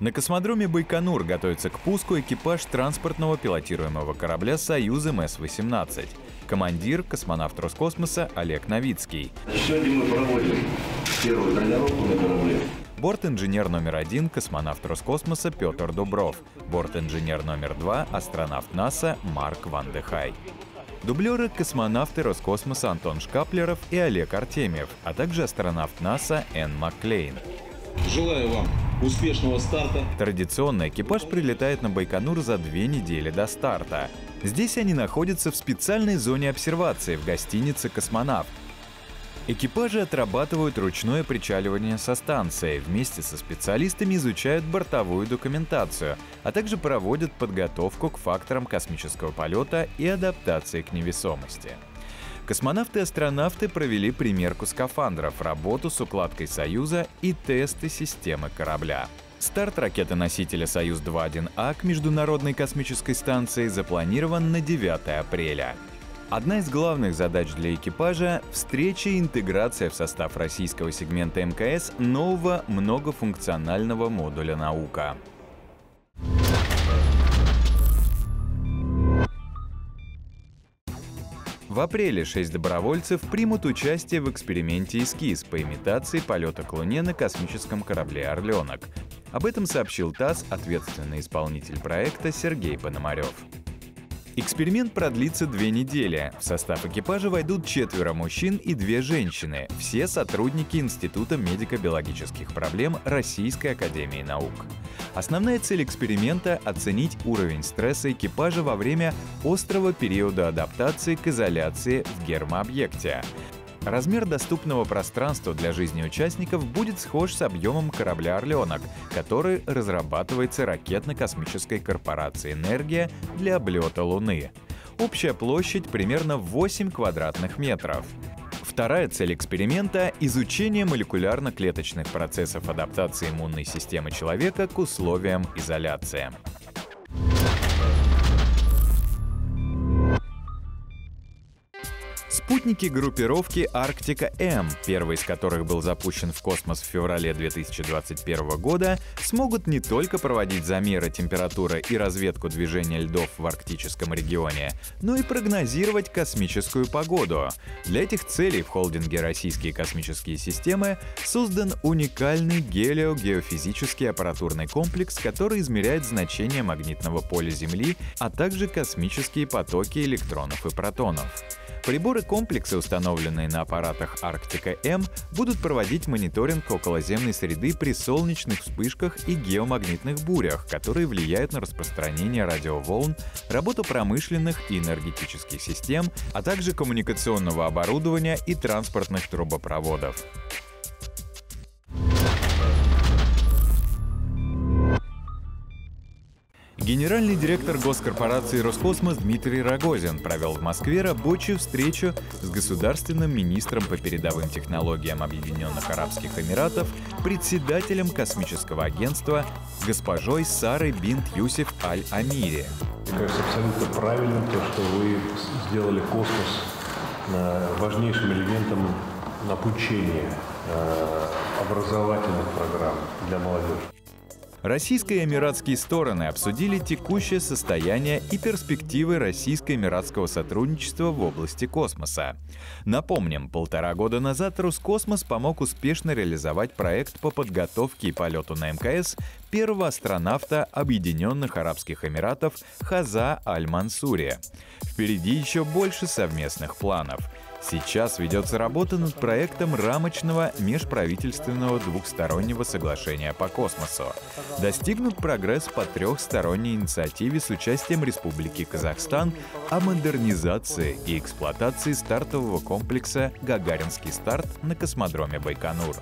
На космодроме Байконур готовится к пуску экипаж транспортного пилотируемого корабля «Союз МС-18». Командир — космонавт Роскосмоса Олег Новицкий. Сегодня мы проводим первую тренировку на корабле. Борт-инженер номер 1 — космонавт Роскосмоса Петр Дубров. Борт-инженер номер 2 — астронавт НАСА Марк Ван Дехай. Дублеры — космонавты Роскосмоса Антон Шкаплеров и Олег Артемьев, а также астронавт НАСА Энн Макклейн. Желаю вам успешного старта. Традиционно экипаж прилетает на Байконур за 2 недели до старта. Здесь они находятся в специальной зоне обсервации в гостинице «Космонавт». Экипажи отрабатывают ручное причаливание со станции, вместе со специалистами изучают бортовую документацию, а также проводят подготовку к факторам космического полета и адаптации к невесомости. Космонавты-астронавты провели примерку скафандров, работу с укладкой «Союза» и тесты системы корабля. Старт ракеты-носителя «Союз-2.1А» к Международной космической станции запланирован на 9 апреля. Одна из главных задач для экипажа — встреча и интеграция в состав российского сегмента МКС нового многофункционального модуля «Наука». В апреле 6 добровольцев примут участие в эксперименте «Эскиз» по имитации полета к Луне на космическом корабле «Орленок». Об этом сообщил ТАСС ответственный исполнитель проекта Сергей Пономарев. Эксперимент продлится 2 недели. В состав экипажа войдут 4 мужчин и 2 женщины. Все сотрудники Института медико-биологических проблем Российской академии наук. Основная цель эксперимента — оценить уровень стресса экипажа во время острого периода адаптации к изоляции в гермообъекте. Размер доступного пространства для жизни участников будет схож с объемом корабля «Орленок», который разрабатывается ракетно-космической корпорацией «Энергия» для облета Луны. Общая площадь примерно 8 квадратных метров. Вторая цель эксперимента — изучение молекулярно-клеточных процессов адаптации иммунной системы человека к условиям изоляции. Спутники группировки «Арктика-М», первый из которых был запущен в космос в феврале 2021 года, смогут не только проводить замеры температуры и разведку движения льдов в арктическом регионе, но и прогнозировать космическую погоду. Для этих целей в холдинге «Российские космические системы» создан уникальный геофизический аппаратурный комплекс, который измеряет значение магнитного поля Земли, а также космические потоки электронов и протонов. Приборы комплекса, установленные на аппаратах «Арктика-М», будут проводить мониторинг околоземной среды при солнечных вспышках и геомагнитных бурях, которые влияют на распространение радиоволн, работу промышленных и энергетических систем, а также коммуникационного оборудования и транспортных трубопроводов. Генеральный директор госкорпорации «Роскосмос» Дмитрий Рогозин провел в Москве рабочую встречу с государственным министром по передовым технологиям Объединенных Арабских Эмиратов, председателем Космического агентства госпожой Сарой Бинт-Юсиф Аль-Амири. Мне кажется абсолютно правильным то, что вы сделали космос важнейшим элементом обучения образовательных программ для молодежи. Российские и эмиратские стороны обсудили текущее состояние и перспективы российско-эмиратского сотрудничества в области космоса. Напомним, 1,5 года назад Роскосмос помог успешно реализовать проект по подготовке и полету на МКС первого астронавта Объединенных Арабских Эмиратов Хаза Аль-Мансури. Впереди еще больше совместных планов. Сейчас ведется работа над проектом рамочного межправительственного двухстороннего соглашения по космосу. Достигнут прогресс по 3-сторонней инициативе с участием Республики Казахстан о модернизации и эксплуатации стартового комплекса «Гагаринский старт» на космодроме Байконур.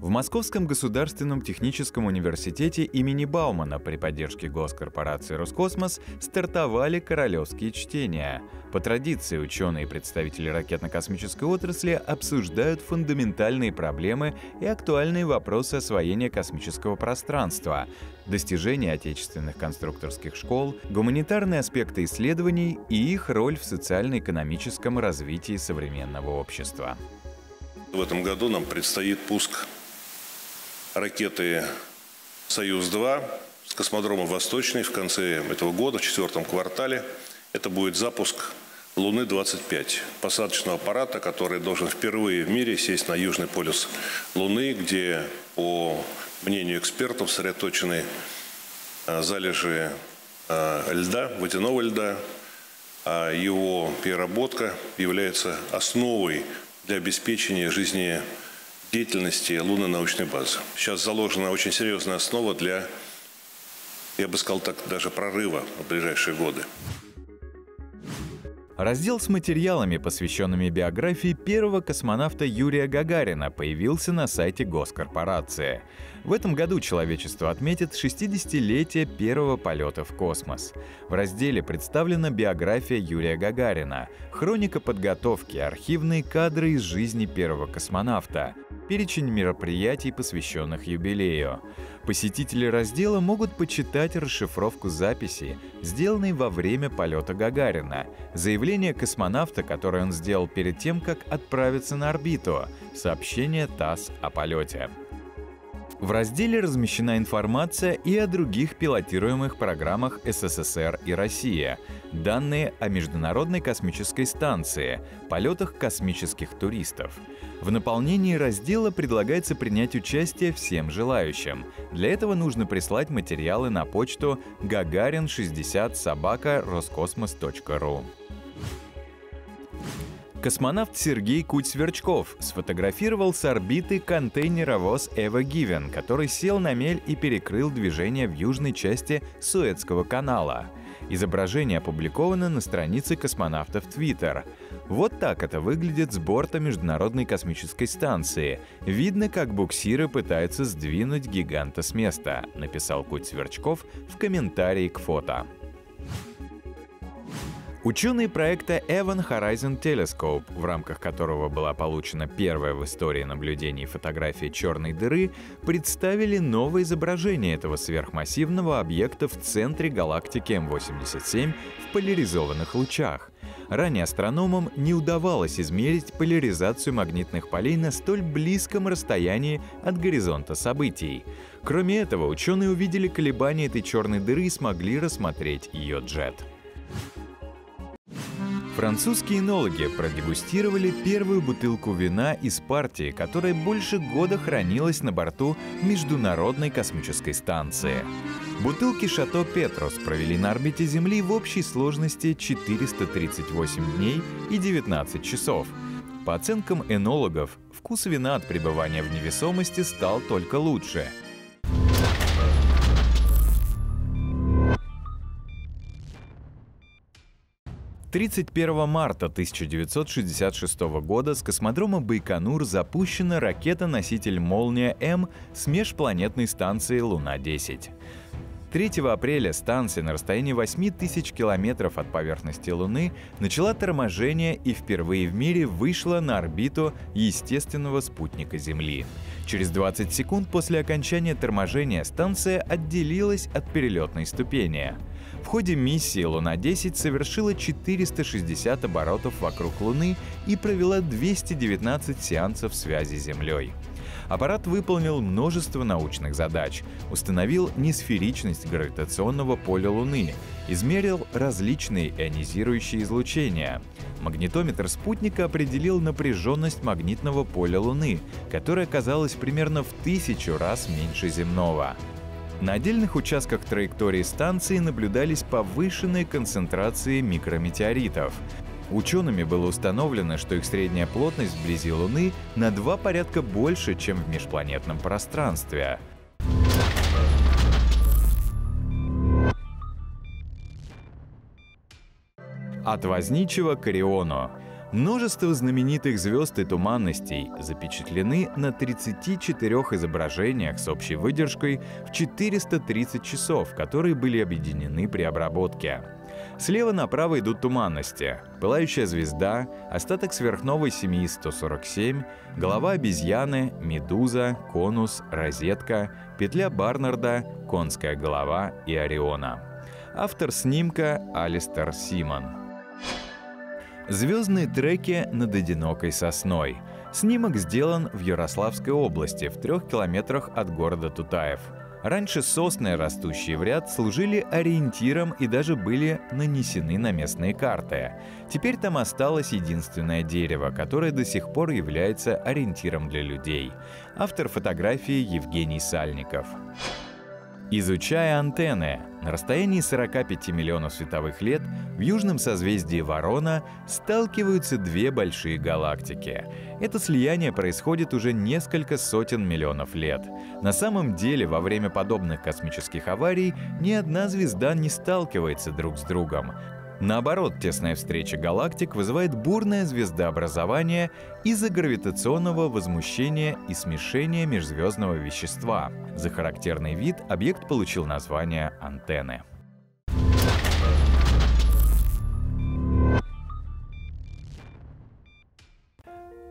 В Московском государственном техническом университете имени Баумана при поддержке госкорпорации «Роскосмос» стартовали «Королёвские чтения». По традиции ученые и представители ракетно-космической отрасли обсуждают фундаментальные проблемы и актуальные вопросы освоения космического пространства, достижения отечественных конструкторских школ, гуманитарные аспекты исследований и их роль в социально-экономическом развитии современного общества. В этом году нам предстоит пуск ракеты «Союз-2» с космодрома «Восточный» в конце этого года, в четвертом квартале. Это будет запуск Луны-25, посадочного аппарата, который должен впервые в мире сесть на южный полюс Луны, где, по мнению экспертов, сосредоточены залежи льда, водяного льда. Его переработка является основой для обеспечения жизнедеятельности лунной научной базы. Сейчас заложена очень серьезная основа для, я бы сказал так, даже прорыва в ближайшие годы. Раздел с материалами, посвященными биографии первого космонавта Юрия Гагарина, появился на сайте госкорпорации. В этом году человечество отметит 60-летие первого полета в космос. В разделе представлена биография Юрия Гагарина, хроника подготовки, архивные кадры из жизни первого космонавта, перечень мероприятий, посвященных юбилею. Посетители раздела могут почитать расшифровку записи, сделанной во время полета Гагарина, заявление космонавта, которое он сделал перед тем, как отправиться на орбиту, сообщение ТАСС о полете. В разделе размещена информация и о других пилотируемых программах СССР и России, данные о Международной космической станции, полетах космических туристов. В наполнении раздела предлагается принять участие всем желающим. Для этого нужно прислать материалы на почту gagarin60@roskosmos.ru. Космонавт Сергей Кудь-Сверчков сфотографировал с орбиты контейнеровоз «Эва Гивен», который сел на мель и перекрыл движение в южной части Суэцкого канала. Изображение опубликовано на странице космонавта в Твиттер. Вот так это выглядит с борта Международной космической станции. «Видно, как буксиры пытаются сдвинуть гиганта с места», — написал Кудь-Сверчков в комментарии к фото. Ученые проекта Event Horizon Telescope, в рамках которого была получена первая в истории наблюдений фотография черной дыры, представили новое изображение этого сверхмассивного объекта в центре галактики М87 в поляризованных лучах. Ранее астрономам не удавалось измерить поляризацию магнитных полей на столь близком расстоянии от горизонта событий. Кроме этого, ученые увидели колебания этой черной дыры и смогли рассмотреть ее джет. Французские энологи продегустировали первую бутылку вина из партии, которая больше года хранилась на борту Международной космической станции. Бутылки «Шато Петрус» провели на орбите Земли в общей сложности 438 дней и 19 часов. По оценкам энологов, вкус вина от пребывания в невесомости стал только лучше. С 31 марта 1966 года с космодрома Байконур запущена ракета-носитель «Молния-М» с межпланетной станции «Луна-10». 3 апреля станция на расстоянии 8000 километров от поверхности Луны начала торможение и впервые в мире вышла на орбиту естественного спутника Земли. Через 20 секунд после окончания торможения станция отделилась от перелетной ступени. В ходе миссии Луна-10 совершила 460 оборотов вокруг Луны и провела 219 сеансов связи с Землей. Аппарат выполнил множество научных задач, установил несферичность гравитационного поля Луны, измерил различные ионизирующие излучения. Магнитометр спутника определил напряженность магнитного поля Луны, которая оказалась примерно в 1000 раз меньше земного. На отдельных участках траектории станции наблюдались повышенные концентрации микрометеоритов. Учеными было установлено, что их средняя плотность вблизи Луны на 2 порядка больше, чем в межпланетном пространстве. От Возничего к Ориону. Множество знаменитых звезд и туманностей запечатлены на 34 изображениях с общей выдержкой в 430 часов, которые были объединены при обработке. Слева направо идут туманности: пылающая звезда, остаток сверхновой семьи 147, голова обезьяны, медуза, конус, розетка, петля Барнарда, конская голова и Ориона. Автор снимка – Алистер Симон. Звездные треки над одинокой сосной. Снимок сделан в Ярославской области, в 3 километрах от города Тутаев. Раньше сосны, растущие в ряд, служили ориентиром и даже были нанесены на местные карты. Теперь там осталось единственное дерево, которое до сих пор является ориентиром для людей. Автор фотографии Евгений Сальников. Изучая антенны, на расстоянии 45 миллионов световых лет в южном созвездии Ворона сталкиваются две большие галактики. Это слияние происходит уже несколько сотен миллионов лет. На самом деле, во время подобных космических аварий ни одна звезда не сталкивается друг с другом. Наоборот, тесная встреча галактик вызывает бурное звездообразование из-за гравитационного возмущения и смешения межзвездного вещества. За характерный вид объект получил название антенны.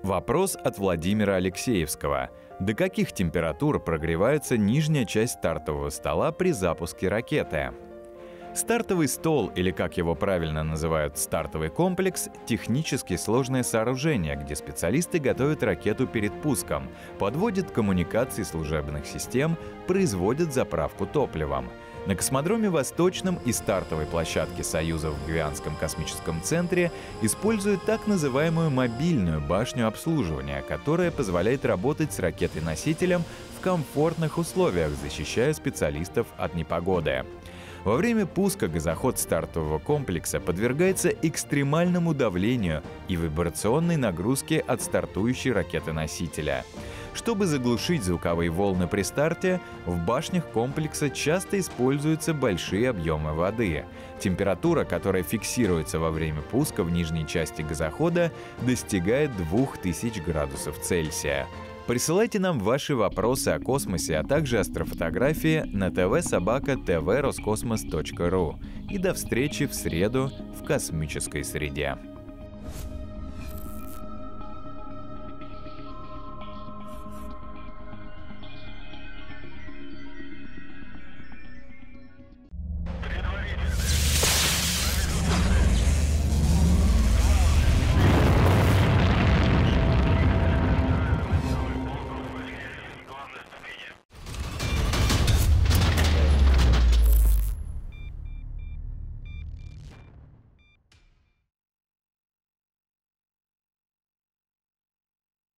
Вопрос от Владимира Алексеевского. До каких температур прогревается нижняя часть стартового стола при запуске ракеты? Стартовый стол, или как его правильно называют, стартовый комплекс — технически сложное сооружение, где специалисты готовят ракету перед пуском, подводят коммуникации служебных систем, производят заправку топливом. На космодроме Восточном и стартовой площадке Союза в Гвианском космическом центре используют так называемую мобильную башню обслуживания, которая позволяет работать с ракетой-носителем в комфортных условиях, защищая специалистов от непогоды. Во время пуска газоход стартового комплекса подвергается экстремальному давлению и вибрационной нагрузке от стартующей ракеты-носителя. Чтобы заглушить звуковые волны при старте, в башнях комплекса часто используются большие объемы воды. Температура, которая фиксируется во время пуска в нижней части газохода, достигает 2000 градусов Цельсия. Присылайте нам ваши вопросы о космосе, а также астрофотографии на tv@tvroskosmos.ru. И до встречи в среду в космической среде.